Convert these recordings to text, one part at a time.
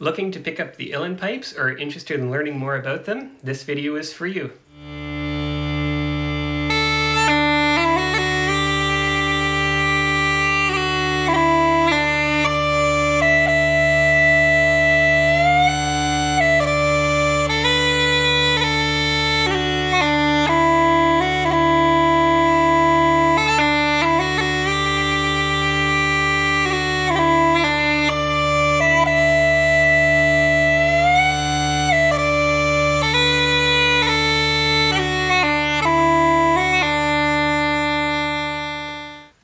Looking to pick up the Uilleann pipes or interested in learning more about them? This video is for you.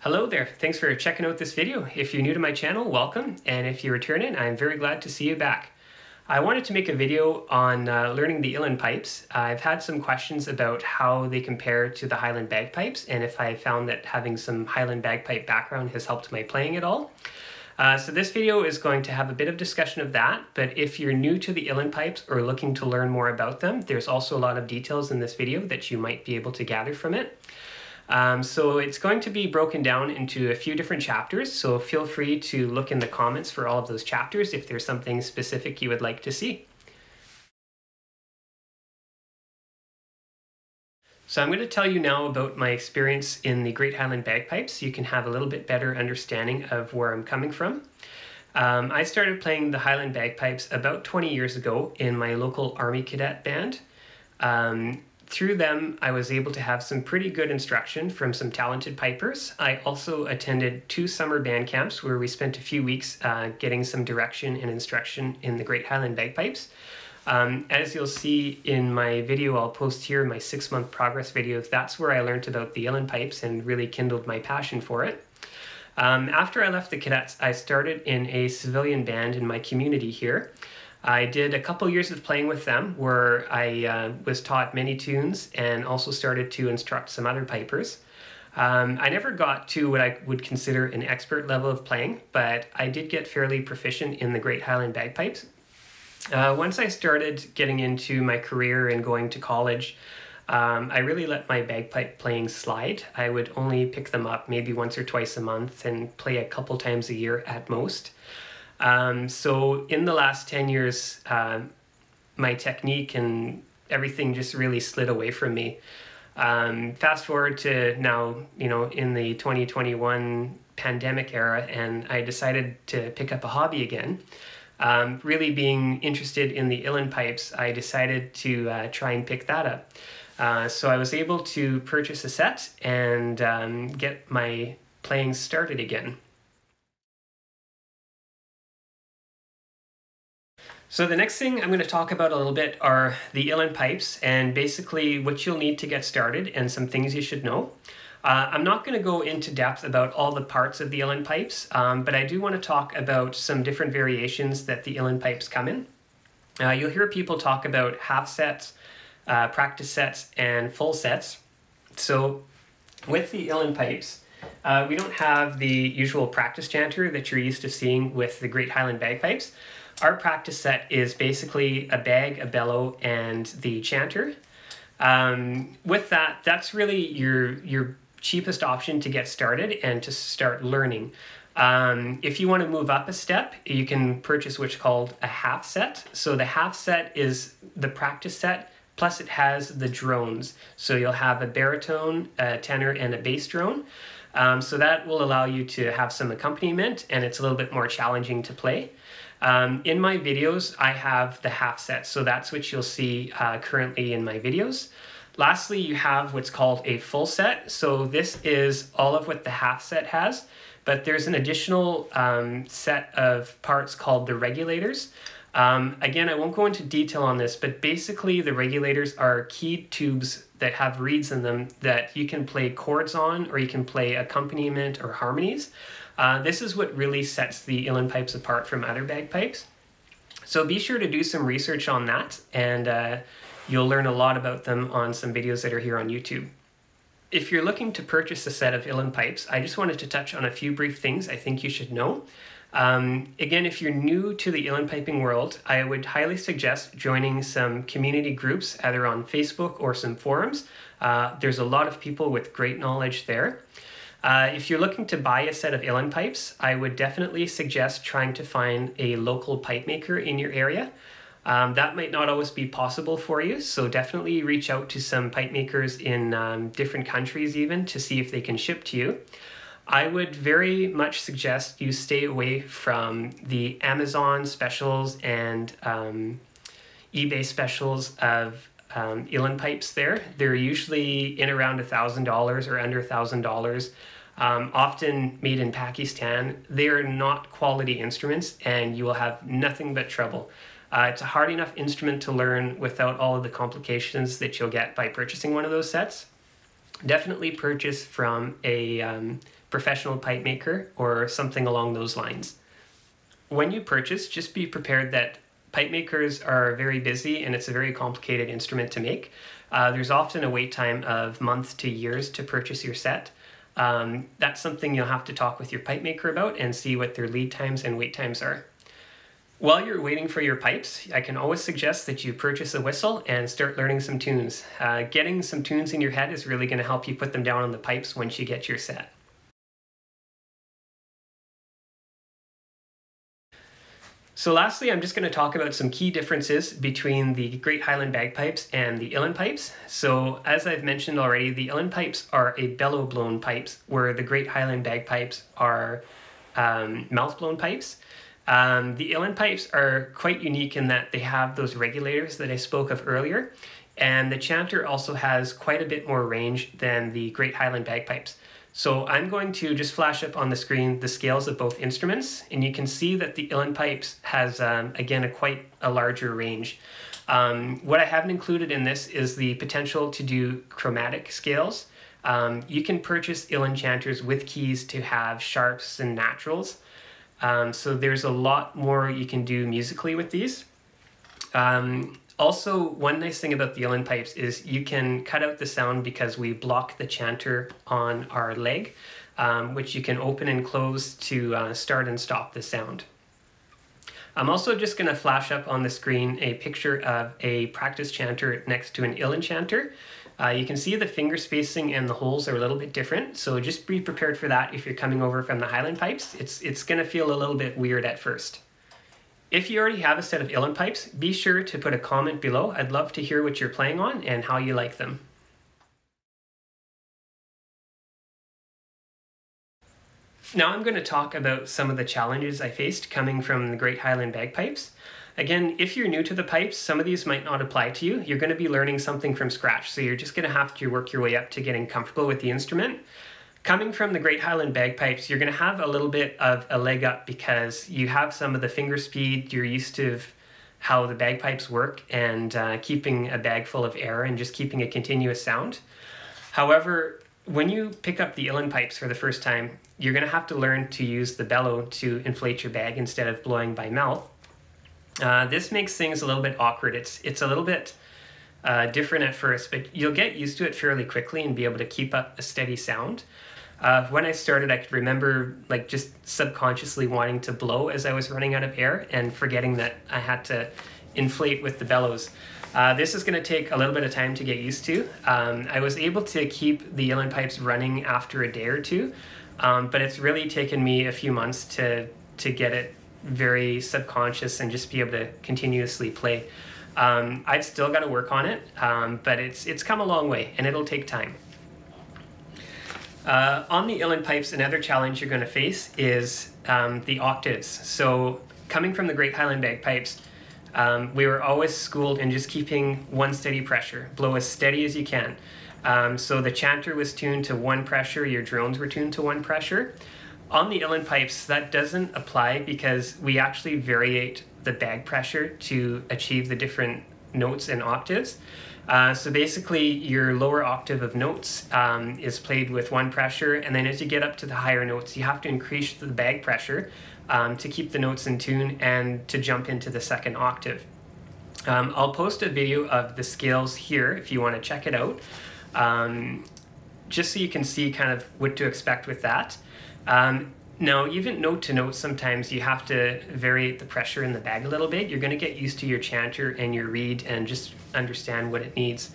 Hello there, thanks for checking out this video. If you're new to my channel, welcome, and if you're returning, I'm very glad to see you back. I wanted to make a video on learning the Uilleann pipes. I've had some questions about how they compare to the Highland bagpipes, and if I found that having some Highland bagpipe background has helped my playing at all. So this video is going to have a bit of discussion of that, but if you're new to the Uilleann pipes or looking to learn more about them, there's also a lot of details in this video that you might be able to gather from it. So it's going to be broken down into a few different chapters, so feel free to look in the comments for all of those chapters if there's something specific you would like to see. So I'm going to tell you now about my experience in the Great Highland bagpipes so you can have a little bit better understanding of where I'm coming from. I started playing the Highland bagpipes about 20 years ago in my local Army cadet band. Through them, I was able to have some pretty good instruction from some talented pipers. I also attended 2 summer band camps where we spent a few weeks getting some direction and instruction in the Great Highland bagpipes. As you'll see in my video I'll post here, my 6-month progress video, that's where I learned about the Uilleann pipes and really kindled my passion for it. After I left the cadets, I started in a civilian band in my community here. I did a couple years of playing with them where I was taught many tunes and also started to instruct some other pipers. I never got to what I would consider an expert level of playing, but I did get fairly proficient in the Great Highland bagpipes. Once I started getting into my career and going to college, I really let my bagpipe playing slide. I would only pick them up maybe once or twice a month and play a couple times a year at most. So in the last 10 years, my technique and everything just really slid away from me. Fast forward to now, you know, in the 2021 pandemic era, and I decided to pick up a hobby again. Really being interested in the Uilleann pipes, I decided to try and pick that up. So I was able to purchase a set and get my playing started again. So the next thing I'm going to talk about a little bit are the Uilleann pipes and basically what you'll need to get started and some things you should know. I'm not going to go into depth about all the parts of the Uilleann pipes, but I do want to talk about some different variations that the Uilleann pipes come in. You'll hear people talk about half sets, practice sets, and full sets. So with the Uilleann pipes, we don't have the usual practice chanter that you're used to seeing with the Great Highland bagpipes. Our practice set is basically a bag, a bellow, and the chanter. With that, that's really your cheapest option to get started and to start learning. If you want to move up a step, you can purchase what's called a half set. So the half set is the practice set, plus it has the drones. So you'll have a baritone, a tenor, and a bass drone. So that will allow you to have some accompaniment, and it's a little bit more challenging to play. In my videos, I have the half set, so that's what you'll see currently in my videos. Lastly, you have what's called a full set. So this is all of what the half set has, but there's an additional set of parts called the regulators. Again, I won't go into detail on this, but basically the regulators are keyed tubes that have reeds in them that you can play chords on, or you can play accompaniment or harmonies. This is what really sets the Uilleann pipes apart from other bagpipes. So be sure to do some research on that, and you'll learn a lot about them on some videos that are here on YouTube. If you're looking to purchase a set of Uilleann pipes, I just wanted to touch on a few brief things I think you should know. Again, if you're new to the Uilleann piping world, I would highly suggest joining some community groups, either on Facebook or some forums. There's a lot of people with great knowledge there. If you're looking to buy a set of Uilleann pipes, I would definitely suggest trying to find a local pipe maker in your area. That might not always be possible for you, so definitely reach out to some pipe makers in different countries even to see if they can ship to you. I would very much suggest you stay away from the Amazon specials and eBay specials of Uilleann pipes there. They're usually in around $1,000 or under $1,000, often made in Pakistan. They are not quality instruments and you will have nothing but trouble. It's a hard enough instrument to learn without all of the complications that you'll get by purchasing one of those sets. Definitely purchase from a professional pipe maker or something along those lines. When you purchase, just be prepared that pipe makers are very busy and it's a very complicated instrument to make. There's often a wait time of months to years to purchase your set. That's something you'll have to talk with your pipe maker about and see what their lead times and wait times are. While you're waiting for your pipes, I can always suggest that you purchase a whistle and start learning some tunes. Getting some tunes in your head is really going to help you put them down on the pipes once you get your set. So lastly, I'm just going to talk about some key differences between the Great Highland Bagpipes and the Uilleann pipes. So as I've mentioned already, the Uilleann pipes are a bellow-blown pipes, where the Great Highland Bagpipes are mouth-blown pipes. The Uilleann pipes are quite unique in that they have those regulators that I spoke of earlier, and the chanter also has quite a bit more range than the Great Highland Bagpipes. So I'm going to just flash up on the screen the scales of both instruments, and you can see that the Uilleann pipes has, again, quite a larger range. What I haven't included in this is the potential to do chromatic scales. You can purchase Uilleann chanters with keys to have sharps and naturals, so there's a lot more you can do musically with these. Also, one nice thing about the Uilleann pipes is you can cut out the sound because we block the chanter on our leg, which you can open and close to start and stop the sound. I'm also just going to flash up on the screen a picture of a practice chanter next to an Uilleann chanter. You can see the finger spacing and the holes are a little bit different, so just be prepared for that if you're coming over from the Highland pipes. It's going to feel a little bit weird at first. If you already have a set of Uilleann pipes, be sure to put a comment below. I'd love to hear what you're playing on and how you like them. Now I'm going to talk about some of the challenges I faced coming from the Great Highland Bagpipes. Again, if you're new to the pipes, some of these might not apply to you. You're going to be learning something from scratch, so you're just going to have to work your way up to getting comfortable with the instrument. Coming from the Great Highland Bagpipes, you're going to have a little bit of a leg up because you have some of the finger speed, you're used to how the bagpipes work and keeping a bag full of air and just keeping a continuous sound. However, when you pick up the Uilleann pipes for the first time, you're going to have to learn to use the bellow to inflate your bag instead of blowing by mouth. This makes things a little bit awkward. It's a little bit different at first, but you'll get used to it fairly quickly and be able to keep up a steady sound. When I started, I could remember just subconsciously wanting to blow as I was running out of air and forgetting that I had to inflate with the bellows. This is going to take a little bit of time to get used to. I was able to keep the Uilleann pipes running after a day or two, but it's really taken me a few months to get it very subconscious and just be able to continuously play. I've still got to work on it, but it's come a long way and it'll take time. On the Uilleann pipes, another challenge you're going to face is the octaves. So coming from the Great Highland Bagpipes, we were always schooled in just keeping one steady pressure, blow as steady as you can. So the chanter was tuned to one pressure, your drones were tuned to one pressure. On the Uilleann pipes, that doesn't apply because we actually variate the bag pressure to achieve the different notes and octaves. So basically your lower octave of notes is played with one pressure, and then as you get up to the higher notes you have to increase the bag pressure to keep the notes in tune and to jump into the second octave. I'll post a video of the scales here if you want to check it out, just so you can see kind of what to expect with that. Now, even note to note, sometimes you have to vary the pressure in the bag a little bit. You're going to get used to your chanter and your reed and just understand what it needs.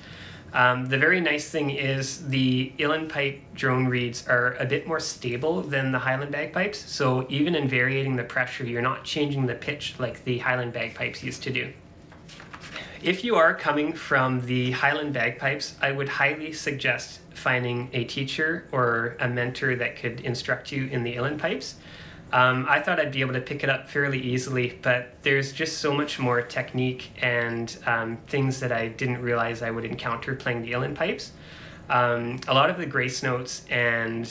The very nice thing is the Uilleann pipe drone reeds are a bit more stable than the Highland bagpipes, so even in varying the pressure, you're not changing the pitch like the Highland bagpipes used to do. If you are coming from the Highland bagpipes, I would highly suggest finding a teacher or a mentor that could instruct you in the Uilleann pipes. I thought I'd be able to pick it up fairly easily, but there's just so much more technique and things that I didn't realize I would encounter playing the Uilleann pipes. A lot of the grace notes and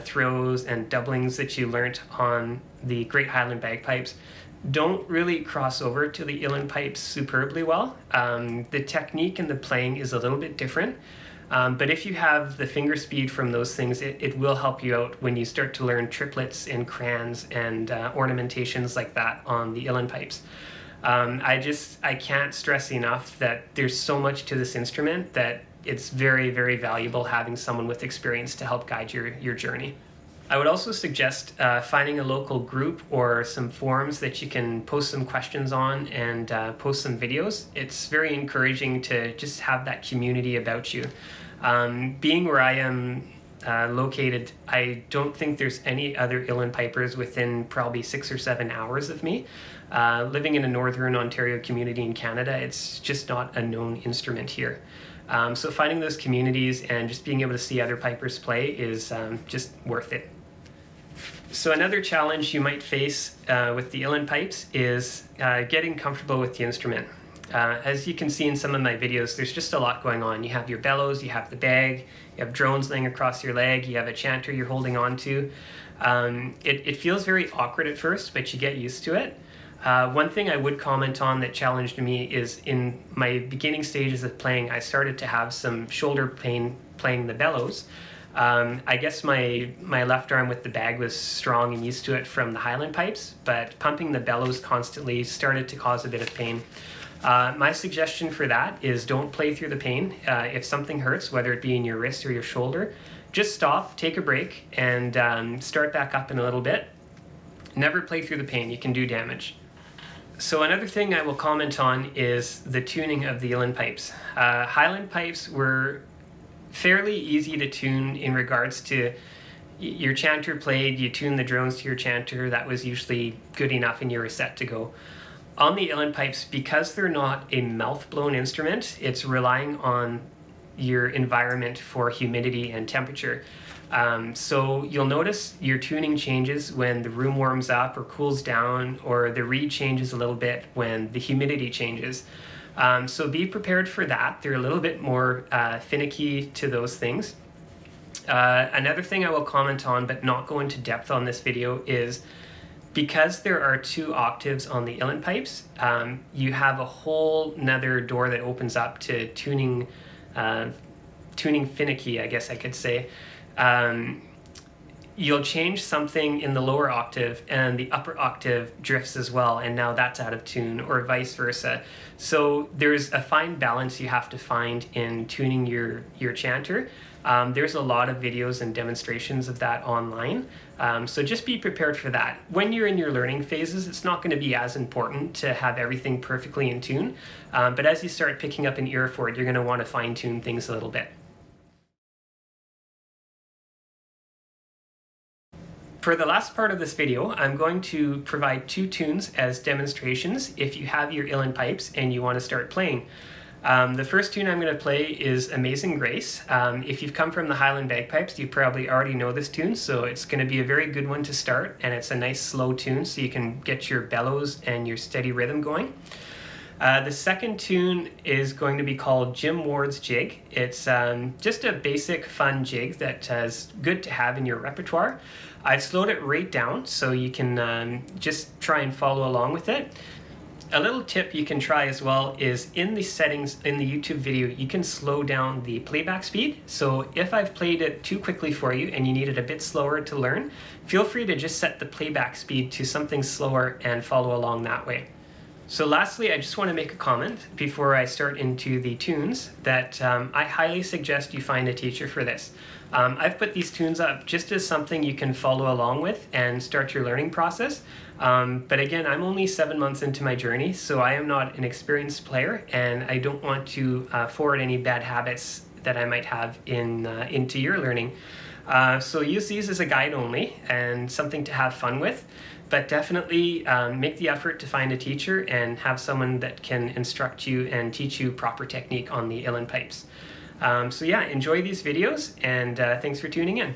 throws and doublings that you learnt on the Great Highland bagpipes don't really cross over to the Uilleann pipes superbly well. The technique and the playing is a little bit different. But if you have the finger speed from those things, it will help you out when you start to learn triplets and crayons and ornamentations like that on the Uilleann pipes. I can't stress enough that there's so much to this instrument that it's very, very valuable having someone with experience to help guide your journey. I would also suggest finding a local group or some forums that you can post some questions on and post some videos. It's very encouraging to just have that community about you. Being where I am located, I don't think there's any other Uilleann pipers within probably 6 or 7 hours of me. Living in a northern Ontario community in Canada, it's just not a known instrument here. So finding those communities and just being able to see other pipers play is just worth it. So another challenge you might face with the Uilleann pipes is getting comfortable with the instrument. As you can see in some of my videos, there's just a lot going on. You have your bellows, you have the bag, you have drones laying across your leg, you have a chanter you're holding on to. It feels very awkward at first, but you get used to it. One thing I would comment on that challenged me is in my beginning stages of playing, I started to have some shoulder pain playing the bellows. I guess my left arm with the bag was strong and used to it from the Highland pipes, but pumping the bellows constantly started to cause a bit of pain. My suggestion for that is don't play through the pain. If something hurts, whether it be in your wrist or your shoulder, just stop, take a break, and start back up in a little bit. Never play through the pain, you can do damage. So another thing I will comment on is the tuning of the Uilleann pipes. Highland pipes were fairly easy to tune in regards to your chanter played, you tune the drones to your chanter, that was usually good enough and you were set to go. On the Uilleann pipes, because they're not a mouth-blown instrument, it's relying on your environment for humidity and temperature. So you'll notice your tuning changes when the room warms up or cools down, or the reed changes a little bit when the humidity changes. So be prepared for that. They're a little bit more finicky to those things. Another thing I will comment on, but not go into depth on this video, is because there are 2 octaves on the Uilleann pipes, you have a whole nother door that opens up to tuning, tuning finicky, I guess I could say. You'll change something in the lower octave and the upper octave drifts as well, and now that's out of tune, or vice versa. So there's a fine balance you have to find in tuning your chanter. There's a lot of videos and demonstrations of that online, so just be prepared for that. When you're in your learning phases, it's not going to be as important to have everything perfectly in tune, but as you start picking up an ear for it, you're going to want to fine-tune things a little bit. For the last part of this video, I'm going to provide 2 tunes as demonstrations if you have your Uilleann pipes and you want to start playing. The first tune I'm going to play is Amazing Grace. If you've come from the Highland bagpipes, you probably already know this tune, so it's going to be a very good one to start, and it's a nice slow tune so you can get your bellows and your steady rhythm going. The second tune is going to be called Jim Ward's Jig. It's just a basic fun jig that is good to have in your repertoire. I've slowed it right down so you can just try and follow along with it. A little tip you can try as well is in the settings in the YouTube video, you can slow down the playback speed. So if I've played it too quickly for you and you need it a bit slower to learn, feel free to just set the playback speed to something slower and follow along that way. So lastly, I just want to make a comment before I start into the tunes that I highly suggest you find a teacher for this. I've put these tunes up just as something you can follow along with and start your learning process. But again, I'm only 7 months into my journey, so I am not an experienced player, and I don't want to forward any bad habits that I might have into your learning. So use these as a guide only and something to have fun with, but definitely make the effort to find a teacher and have someone that can instruct you and teach you proper technique on the Uilleann pipes. So yeah, enjoy these videos, and thanks for tuning in.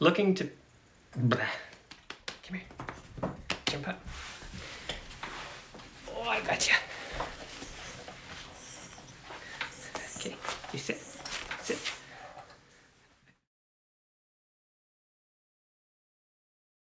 Looking to, bleh. Come here, jump up. Oh, I gotcha.